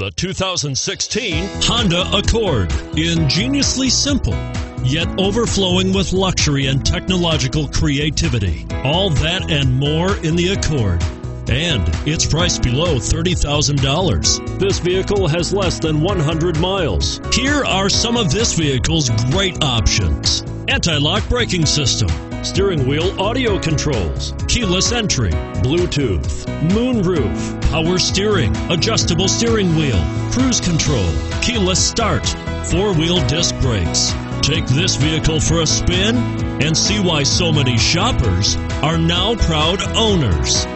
the 2016 Honda Accord. Ingeniously simple, yet overflowing with luxury and technological creativity. All that and more in the Accord. And it's priced below $30,000. This vehicle has less than 100 miles. Here are some of this vehicle's great options: anti-lock braking system, steering wheel audio controls, keyless entry, Bluetooth, moonroof, power steering, adjustable steering wheel, cruise control, keyless start, four-wheel disc brakes. Take this vehicle for a spin and see why so many shoppers are now proud owners.